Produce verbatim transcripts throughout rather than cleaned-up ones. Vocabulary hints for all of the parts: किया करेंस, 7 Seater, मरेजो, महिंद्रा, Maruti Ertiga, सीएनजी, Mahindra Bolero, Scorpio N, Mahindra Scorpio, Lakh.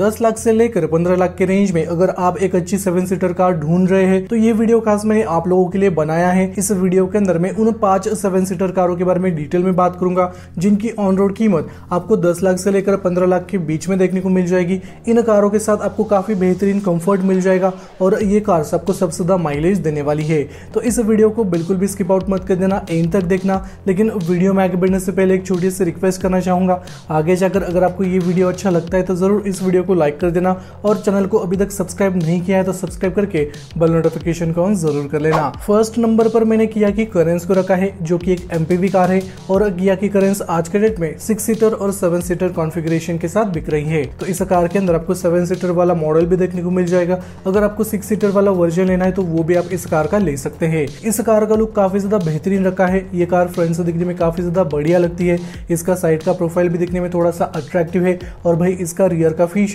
दस लाख से लेकर पंद्रह लाख के रेंज में अगर आप एक अच्छी सेवन सीटर कार ढूंढ रहे हैं तो ये वीडियो खास मैंने आप लोगों के लिए बनाया है। इस वीडियो के अंदर मैं उन पांच सेवन सीटर कारों के बारे में डिटेल में बात करूंगा जिनकी ऑन रोड कीमत आपको दस लाख से लेकर पंद्रह लाख के बीच में देखने को मिल जाएगी। इन कारों के साथ आपको काफी बेहतरीन कंफर्ट मिल जाएगा और ये कार आपको सबसे ज्यादा माइलेज देने वाली है। तो इस वीडियो को बिल्कुल भी स्किप आउट मत कर देना, एंड तक देखना। लेकिन वीडियो में आगे बढ़ने से पहले एक छोटी सी रिक्वेस्ट करना चाहूंगा, आगे जाकर अगर आपको ये वीडियो अच्छा लगता है तो जरूर इस वीडियो को लाइक कर देना और चैनल को अभी तक सब्सक्राइब नहीं किया है तो सब्सक्राइब करके बेल नोटिफिकेशन को ऑन जरूर कर लेना। फर्स्ट नंबर पर मैंने किया की करेंस को रखा है, जो कि एक एमपीवी कार है और किया की करेंस आज के डेट में सिक्स सीटर और सेवन सीटर कॉन्फ़िगरेशन के साथ बिक रही है। तो इस कार के अंदर आपको सेवन सीटर वाला मॉडल भी देखने को मिल जाएगा। अगर आपको सिक्स सीटर वाला वर्जन लेना है तो वो भी आप इस कार का ले सकते हैं। इस कार का लुक काफी ज्यादा बेहतरीन रखा है। ये कार फ्रंट से दिखने में काफी ज्यादा बढ़िया लगती है। इसका साइड का प्रोफाइल भी दिखने में थोड़ा सा अट्रैक्टिव है और भाई इसका रियर का फीसा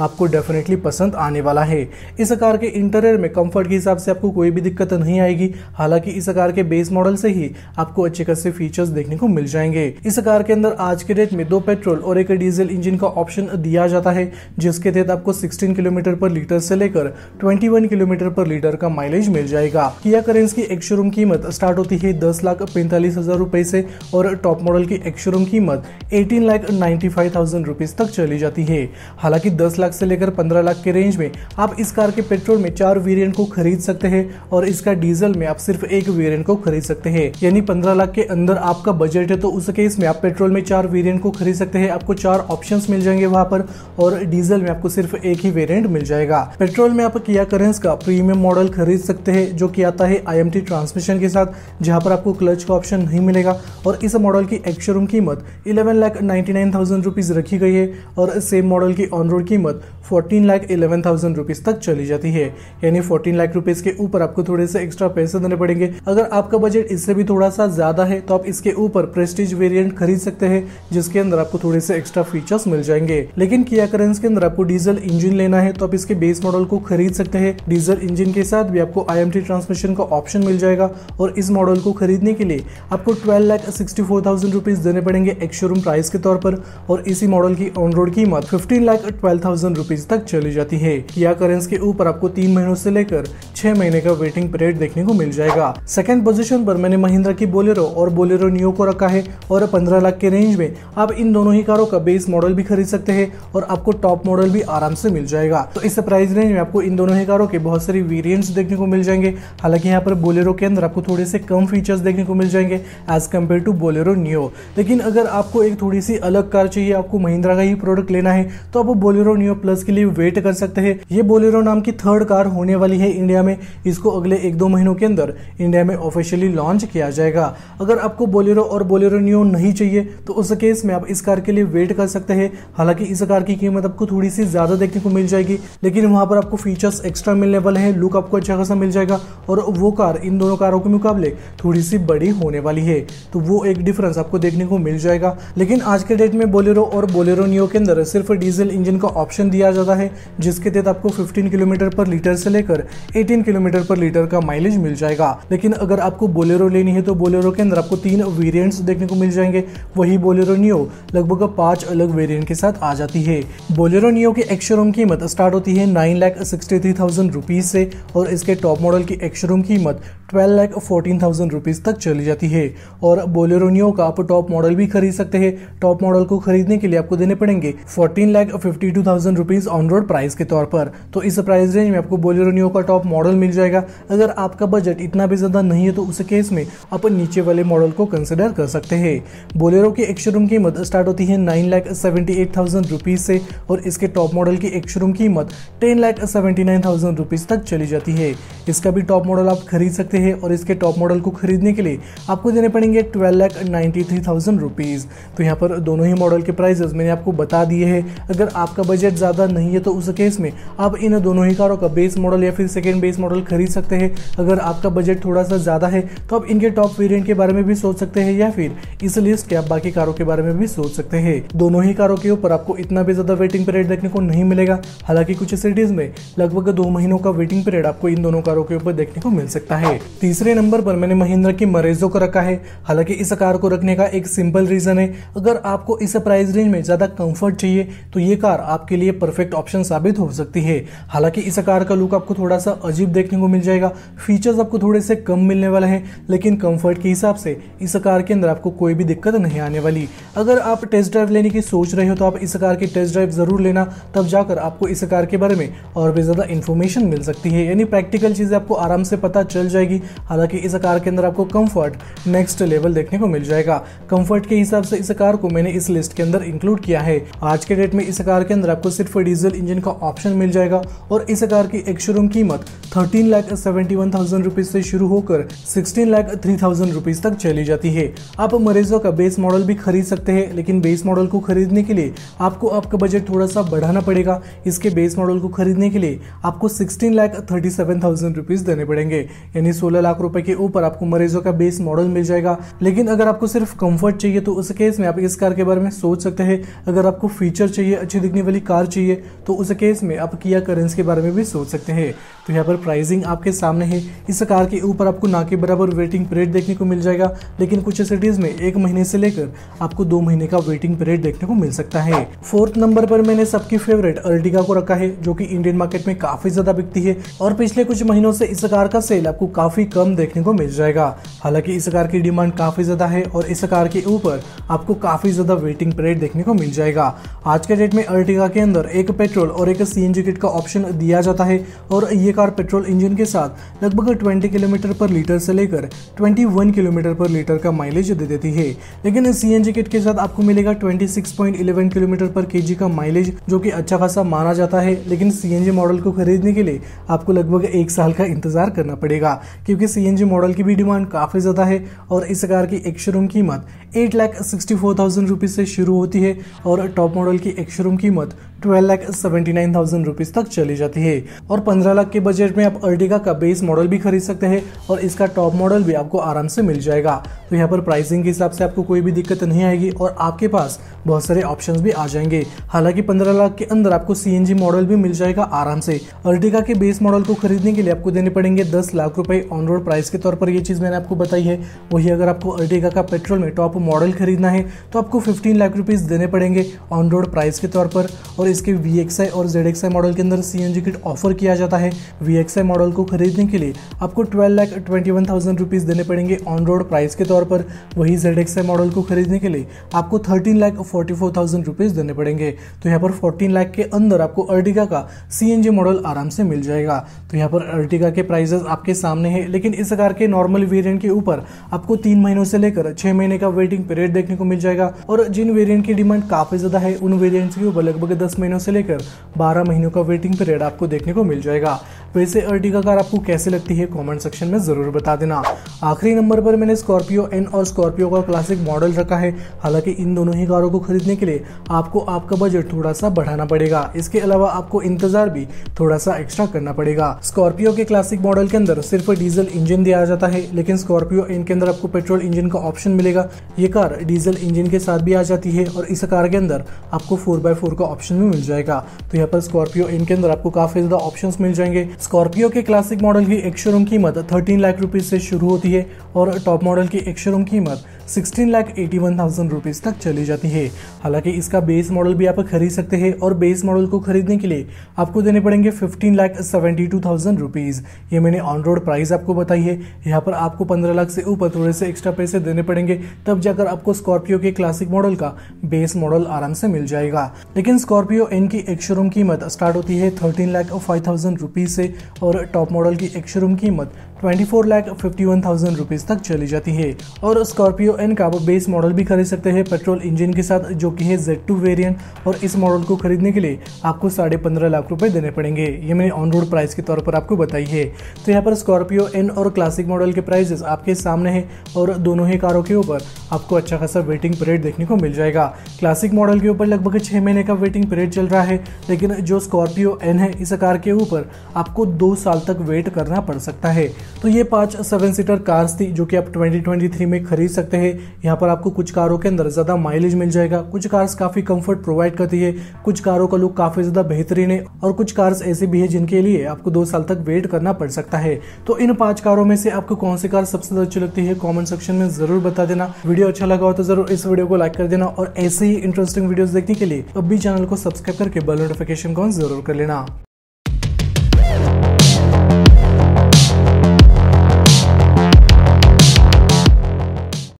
आपको डेफिनेटली पसंद आने वाला है। इस कार के इंटीरियर में कंफर्ट के हिसाब से आपको कोई भी दिक्कत नहीं आएगी। हालांकि इस कार के बेस मॉडल से ही आपको अच्छे खासे फीचर्स देखने को मिल जाएंगे। इस कार के अंदर आज के डेट में दो पेट्रोल और एक डीजल इंजन का ऑप्शन दिया जाता है, जिसके तहत आपको सोलह किलोमीटर पर लीटर से लेकर इक्कीस किलोमीटर पर लीटर का माइलेज मिल जाएगा। किया करेंस की एक शोरूम कीमत स्टार्ट होती है दस लाख पैंतालीस हजार रूपए से और टॉप मॉडल की एक शोरूम कीमत अठारह lakh ninety five thousand rupees तक चली जाती है। हालांकि दस लाख से लेकर पंद्रह लाख के रेंज में आप इस कार के पेट्रोल में चार वेरियंट को खरीद सकते हैं और इसका डीजल में आप सिर्फ एक वेरियंट को खरीद सकते हैं। यानी पंद्रह लाख के अंदर आपका बजट है तो उस केस में आप पेट्रोल में चार वेरिएंट को खरीद सकते हैं, आपको चार ऑप्शंस मिल जाएंगे वहां पर, और डीजल में आपको सिर्फ एक ही वेरिएंट मिल जाएगा। पेट्रोल में आप किया करेंस का प्रीमियम मॉडल खरीद सकते हैं जो कि आता है आईएमटी ट्रांसमिशन के साथ, जहां पर आपको क्लच का ऑप्शन नहीं मिलेगा। और इस मॉडल की एक्स शोरूम कीमत eleven lakh ninety nine thousand rupees रखी गई है और सेम मॉडल की ऑन रोड कीमत fourteen lakh eleven thousand rupees तक चली जाती है। यानी फोर्टीन लाख रुपीज के ऊपर आपको थोड़े से एक्स्ट्रा पैसे देने पड़ेंगे। अगर आपका बजट इससे भी थोड़ा सा ज्यादा है तो आप इसके ऊपर प्रेस्टीज वेरिएंट खरीद सकते हैं, जिसके अंदर आपको थोड़े से एक्स्ट्रा फीचर्स मिल जाएंगे। लेकिन किया करेंस के अंदर आपको डीजल इंजन लेना है तो आप इसके बेस मॉडल को खरीद सकते हैं। डीजल इंजन के साथ भी आपको आईएमटी ट्रांसमिशन का ऑप्शन मिल जाएगा और इस मॉडल को खरीदने के लिए आपको twelve lakh sixty four thousand rupees देने पड़ेंगे एक्स शोरूम प्राइस के तौर पर, और इसी मॉडल की ऑन रोड कीमत fifteen lakh twelve thousand rupees तक चली जाती है। किया करेंस के ऊपर आपको तीन महीनों से लेकर छह महीने का वेटिंग पीरियड देखने को मिल जाएगा। सेकंड पोजीशन पर मैंने महिंद्रा की बोलेरो और बोलेरो नियो को रखा है और पंद्रह लाख के रेंज में आप इन दोनों ही कारों का बेस मॉडल भी खरीद सकते हैं और आपको टॉप मॉडल भी आराम से मिल जाएगा। तो इस प्राइस रेंज में आपको इन दोनों ही कारों के बहुत सारी वेरिएंट्स देखने को मिल जाएंगे। हालांकि यहाँ पर बोलेरो के अंदर आपको थोड़े से कम फीचर्स देखने को मिल जाएंगे as compare to Bolero Neo. लेकिन अगर आपको एक थोड़ी सी अलग कार चाहिए, आपको महिंद्रा का ही प्रोडक्ट लेना है तो आप बोलेरो नियो प्लस के लिए वेट कर सकते हैं। ये बोलेरो नाम की थर्ड कार होने वाली है इंडिया में। इसको अगले एक दो महीनों के अंदर इंडिया में ऑफिशियली लॉन्च किया जाएगा। अगर आपको बोलेरो और बोलेरो नियो नहीं चाहिए तो उस केस में आप इस कार के लिए वेट कर सकते हैं। हालांकि इस कार की कीमत आपको थोड़ी सी ज्यादा देखने को मिल जाएगी, लेकिन वहां पर आपको फीचर्स एक्स्ट्रा मिलने वाले हैं, लुक आपको अच्छा खासा मिल जाएगा और वो कार इन दोनों कारों के मुकाबले थोड़ी सी बड़ी होने वाली है तो वो एक डिफरेंस आपको देखने को मिल जाएगा। लेकिन आज के डेट में बोलेरो और बोलेरो नियो के अंदर सिर्फ डीजल इंजन का ऑप्शन दिया जाता है, जिसके तहत आपको फिफ्टीन किलोमीटर पर लीटर से लेकर एटीन किलोमीटर पर लीटर का माइलेज मिल जाएगा। लेकिन अगर आपको बोलेरो लेनी है तो बोलेरो के अंदर आपको तीन वेरिएंट्स देखने को मिल जाएंगे, वही बोलेरो नियो लगभग पांच अलग वेरिएंट के साथ आ जाती है। बोलेरो नियो की एक्स शोरूम कीमत स्टार्ट होती है nine lakh sixty three thousand rupees से और इसके टॉप मॉडल की एक्स शोरूम कीमत twelve lakh fourteen thousand rupees तक चली जाती है। और बोलेरो नियो का आप टॉप मॉडल भी खरीद सकते हैं। टॉप मॉडल को खरीदने के लिए आपको देने पड़ेंगे fourteen lakh fifty two thousand rupees on road price के तौर पर। तो इस प्राइस रेंज में आपको बोलेरो नियो का टॉप मॉडल मिल जाएगा। अगर आपका बजट इतना भी ज्यादा नहीं है तो उस केस में आप नीचे वाले मॉडल को कंसिडर कर सकते हैं। बोलेरो की एक्स शोरूम कीमत स्टार्ट होती है nine lakh seventy eight thousand rupees से और इसके टॉप मॉडल की एक्स शोरूम कीमत ten lakh seventy nine thousand rupees तक चली जाती है। इसका भी टॉप मॉडल आप खरीद सकते हैं और इसके टॉप मॉडल को खरीदने के लिए आपको देने पड़ेंगे twelve lakh ninety three thousand rupees. तो यहाँ पर दोनों ही मॉडल के प्राइजेस मैंने आपको बता दिए हैं। अगर आपका बजट ज्यादा नहीं है तो उस केस में आप इन दोनों ही कारों का बेस मॉडल या फिर सेकेंड बेस मॉडल खरीद सकते हैं। अगर आपका बजट थोड़ा सा ज्यादा है तो आप इनके टॉप वेरिएंट के बारे में भी सोच सकते हैं या फिर इस लिस्ट के आप बाकी कारों के बारे में भी सोच सकते हैं। दोनों ही कारों के ऊपर आपको इतना भी ज्यादा वेटिंग पीरियड देखने को नहीं मिलेगा। हालांकि कुछ सिटीज में लगभग दो महीनों का वेटिंग पीरियड आपको इन दोनों कारों के ऊपर देखने को मिल सकता है। तीसरे नंबर पर मैंने महिंद्रा की मरेजो को रखा है। हालांकि इस कार को रखने का एक सिंपल रीजन है, अगर आपको इस प्राइस रेंज में ज्यादा कंफर्ट चाहिए तो ये कार आपके लिए परफेक्ट ऑप्शन साबित हो सकती है। हालांकि इस कार का लुक आपको थोड़ा सा अजीब देखने को मिल जाएगा, फीचर्स आपको थोड़े से कम मिलने वाले हैं, लेकिन कंफर्ट के हिसाब से इस कार के अंदर आपको कोई भी दिक्कत नहीं आने वाली। अगर आप टेस्ट ड्राइव लेने की सोच रहे हो तो आप इस कार की टेस्ट ड्राइव ज़रूर लेना, तब जाकर आपको इस कार के बारे में और भी ज़्यादा इन्फॉर्मेशन मिल सकती है, यानी प्रैक्टिकल चीज़ें आपको आराम से पता चल जाएगी। हालांकि इस कार के अंदर आपको कंफर्ट नेक्स्ट लेवल देखने को मिल जाएगा। कंफर्ट के हिसाब से इस कार को मैंने इस लिस्ट के अंदर इंक्लूड किया है। आज के डेट में इस कार के अंदर आपको सिर्फ डीजल इंजन का ऑप्शन मिल जाएगा और इस कार की एक शोरूम कीमत thirteen lakh seventy one thousand rupees से शुरू होकर sixteen lakh three thousand rupees तक चली जाती है। आप मरेजो का बेस मॉडल भी खरीद सकते हैं, लेकिन बेस मॉडल को खरीदने के लिए आपको आपका बजट थोड़ा सा बढ़ाना पड़ेगा। इसके बेस मॉडल को खरीदने के लिए आपको sixteen lakh thirty seven thousand rupees देने पड़ेंगे, यानी सोलह लाख रुपए के ऊपर आपको मरेजो का बेस मॉडल मिल जाएगा। लेकिन अगर आपको सिर्फ कंफर्ट चाहिए तो उस केस में आप इस कार के बारे में सोच सकते हैं। अगर आपको फीचर चाहिए, अच्छी दिखने वाली कार चाहिए, तो उस केस में आप किया करेंस के बारे में भी सोच सकते हैं। तो यहाँ पर प्राइसिंग आपके सामने है। इस कार के ऊपर आपको ना के बराबर वेटिंग पीरियड देखने को मिल जाएगा, लेकिन कुछ सिटीज में एक महीने से लेकर आपको दो महीने का वेटिंग पीरियड देखने को मिल सकता है। फोर्थ नंबर पर मैंने सबकी फेवरेट अर्टिगा को रखा है, जो कि इंडियन मार्केट में काफी ज्यादा बिकती है और पिछले कुछ महीनों से इस कार का सेल आपको काफी कम देखने को मिल जाएगा। हालांकि इस कार की डिमांड काफी ज्यादा है और इस कार के ऊपर आपको काफी ज्यादा वेटिंग पीरियड देखने को मिल जाएगा। आज के डेट में अर्टिगा के अंदर एक पेट्रोल और एक सीएनजी किट का ऑप्शन दिया जाता है और ये कार पेट्रोल इंजन के साथ लगभग बीस किलोमीटर पर लीटर से लेकर इक्कीस किलोमीटर पर लीटर का माइलेज दे देती है। लेकिन सीएनजी किट के साथ आपको मिलेगा छब्बीस पॉइंट एक एक किलोमीटर पर केजी का माइलेज, जो कि अच्छा खासा माना जाता है। लेकिन सीएनजी मॉडल को खरीदने के लिए आपको लगभग एक साल का इंतजार करना पड़ेगा, क्योंकि सीएनजी मॉडल की भी डिमांड काफी ज्यादा है और इस कार की एक शोरूम कीमत eight lakh sixty four thousand rupees से शुरू होती है और टॉप मॉडल की एक शोरूम कीमत twelve lakh seventy nine thousand rupees तक चली जाती है। और पंद्रह लाख के बजट में आप अर्टिगा का बेस मॉडल भी खरीद सकते हैं और इसका टॉप मॉडल भी आपको आराम से मिल जाएगा। तो यहाँ पर प्राइसिंग के हिसाब से आपको कोई भी दिक्कत नहीं आएगी और आपके पास बहुत सारे ऑप्शंस भी आ जाएंगे। हालांकि पंद्रह लाख के अंदर आपको सीएनजी मॉडल भी मिल जाएगा आराम से। अर्टिगा के बेस मॉडल को खरीदने के लिए आपको देने पड़ेंगे दस लाख रुपए ऑन रोड प्राइस के तौर पर, ये चीज मैंने आपको बताई है। वही अगर आपको अर्टिगा का पेट्रोल में टॉप मॉडल खरीदना है तो आपको फिफ्टीन लाख रुपीज देने पड़ेंगे ऑन रोड प्राइस के तौर पर। और इसके वी एक्स आई और जेड एक्स आई मॉडल के अंदर सीएनजी किट ऑफर किया जाता है। वी एक्स आई मॉडल को खरीदने के लिए आपको twelve lakh twenty one thousand rupees देने पड़ेंगे ऑन रोड प्राइस के तौर पर। वही जेड एक्स आई मॉडल को खरीदने के लिए आपको thirteen lakh forty four thousand rupees देने पड़ेंगे। तो यहाँ पर फोर्टीन लाख के अंदर आपको अर्टिगा का सीएनजी मॉडल आराम से मिल जाएगा। तो यहाँ पर अर्टिगा के प्राइजेस आपके सामने है, लेकिन इस कार के नॉर्मल वेरियंट के ऊपर आपको तीन महीनों से लेकर छह महीने का वेटिंग पीरियड देखने को मिल जाएगा। और जिन वेरियंट की डिमांड काफी ज्यादा है उन वेरियंट्स के ऊपर लगभग दस महीनों से लेकर बारह महीनों का वेटिंग पीरियड आपको देखने को मिल जाएगा। वैसे अर्टिगा कार आपको कैसे लगती है कमेंट सेक्शन में जरूर बता देना। आखिरी नंबर पर मैंने स्कॉर्पियो एन और स्कॉर्पियो का क्लासिक मॉडल रखा है। हालांकि इन दोनों ही कारों को खरीदने के लिए आपको आपका बजट थोड़ा सा बढ़ाना पड़ेगा, इसके अलावा आपको इंतजार भी थोड़ा सा एक्स्ट्रा करना पड़ेगा। स्कॉर्पियो के क्लासिक मॉडल के अंदर सिर्फ डीजल इंजन दिया जाता है, लेकिन स्कॉर्पियो एन के अंदर आपको पेट्रोल इंजन का ऑप्शन मिलेगा। ये कार डीजल इंजन के साथ भी आ जाती है और इस कार के अंदर आपको फोर बाय फोर का ऑप्शन भी मिल जाएगा। तो यहाँ पर स्कॉर्पियो एन के अंदर आपको काफी ज्यादा ऑप्शन मिल जाएंगे। स्कॉर्पियो के क्लासिक मॉडल की एक शोरूम कीमत थर्टीन लाख रुपीज से शुरू होती है और टॉप मॉडल की एक शोरूम कीमत sixteen lakh eighty one thousand rupees तक चली जाती है। हालांकि इसका बेस मॉडल भी आप खरीद सकते हैं और बेस मॉडल को खरीदने के लिए आपको देने पड़ेंगे fifteen lakh seventy two thousand rupees. ये मैंने ऑन रोड प्राइस आपको बताई है। यहाँ पर आपको पंद्रह लाख से ऊपर थोड़े से एक्स्ट्रा पैसे देने पड़ेंगे, तब जाकर आपको स्कॉर्पियो के क्लासिक मॉडल का बेस मॉडल आराम से मिल जाएगा। लेकिन स्कॉर्पियो एन की एक शोरूम कीमत स्टार्ट होती है thirteen lakh five thousand rupees से और टॉप मॉडल की एक शोरूम कीमत twenty four lakh fifty one thousand rupees तक चली जाती है। और स्कॉर्पियो एन का आप बेस मॉडल भी खरीद सकते हैं पेट्रोल इंजन के साथ, जो कि है जेड टू वेरियंट, और इस मॉडल को खरीदने के लिए आपको साढ़े पंद्रह लाख रुपए देने पड़ेंगे। ये मैंने ऑन रोड प्राइस के तौर पर आपको बताई है। तो यहाँ पर स्कॉर्पियो एन और क्लासिक मॉडल के प्राइजेस आपके सामने है और दोनों ही कारों के ऊपर आपको अच्छा खासा वेटिंग पीरियड देखने को मिल जाएगा। क्लासिक मॉडल के ऊपर लगभग छः महीने का वेटिंग पीरियड चल रहा है, लेकिन जो स्कॉर्पियो एन है इस कार के ऊपर आपको दो साल तक वेट करना पड़ सकता है। तो ये पांच सेवन सीटर कार्स थी जो कि आप ट्वेंटी ट्वेंटी थ्री में खरीद सकते हैं। यहाँ पर आपको कुछ कारों के अंदर ज़्यादा माइलेज मिल जाएगा, कुछ कार्स काफ़ी कंफर्ट प्रोवाइड करती है, कुछ कारों का लुक काफ़ी ज़्यादा बेहतरीन है और कुछ कार्स ऐसे भी है जिनके लिए आपको दो साल तक वेट करना पड़ सकता है। तो इन पाँच कारों में से आपको कौन सी कार सबसे ज़्यादा अच्छी लगती है कॉमेंट सेक्शन में ज़रूर बता देना। वीडियो अच्छा लगा हो तो ज़रूर इस वीडियो को लाइक कर देना और ऐसे ही इंटरेस्टिंग वीडियोज़ देखने के लिए अब भी चैनल को सब्सक्राइब करके बेल नोटिफिकेशन को ऑन जरूर कर लेना।